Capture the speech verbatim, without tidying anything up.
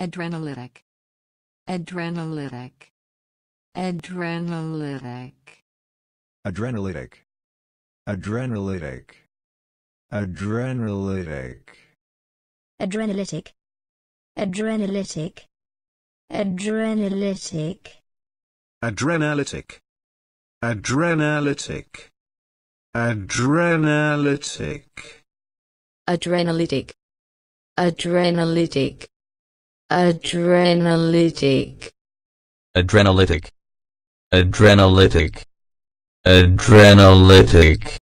Adrenolytic. Adrenolytic. Adrenolytic. Adrenolytic. Adrenolytic. Adrenolytic. Adrenolytic. Adrenolytic. Adrenolytic. Adrenolytic. Adrenolytic. Adrenolytic. Adrenolytic. Adrenolytic. Adrenolytic. Adrenolytic. Adrenolytic. Adrenolytic.